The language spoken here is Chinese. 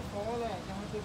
就好了，然后就。